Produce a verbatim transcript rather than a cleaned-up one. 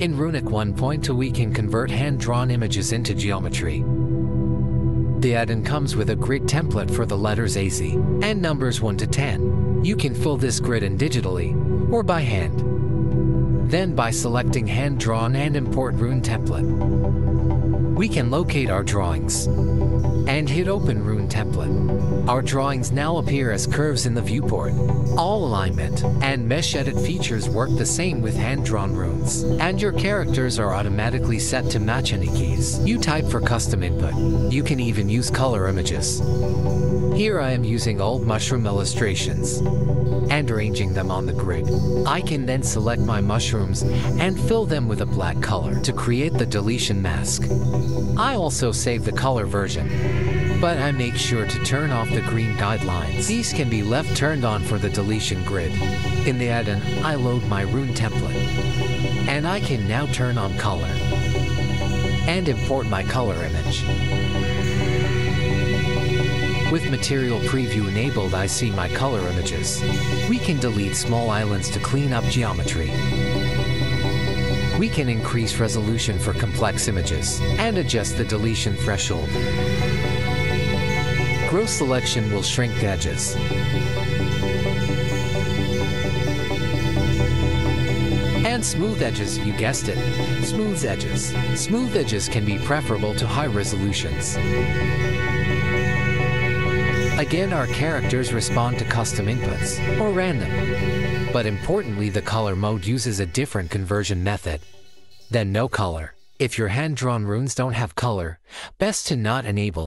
In Runic one point two we can convert hand-drawn images into geometry. The add-in comes with a grid template for the letters A Z and numbers one to ten. You can fill this grid in digitally or by hand. Then by selecting hand-drawn and import rune template, we can locate our drawings and hit open rune template. Our drawings now appear as curves in the viewport. All alignment and mesh edit features work the same with hand-drawn runes, and your characters are automatically set to match any keys you type for custom input. You can even use color images. Here I am using old mushroom illustrations and arranging them on the grid. I can then select my mushrooms and fill them with a black color to create the deletion mask. I also save the color version, but I make sure to turn off the green guidelines. These can be left turned on for the deletion grid. In the add-in, I load my rune template, and I can now turn on color and import my color image. With material preview enabled, I see my color images. We can delete small islands to clean up geometry. We can increase resolution for complex images and adjust the deletion threshold. Gross selection will shrink the edges. And smooth edges, you guessed it, smooth edges. Smooth edges can be preferable to high resolutions. Again, our characters respond to custom inputs, or random. But importantly, the color mode uses a different conversion method than no color. If your hand-drawn runes don't have color, best to not enable.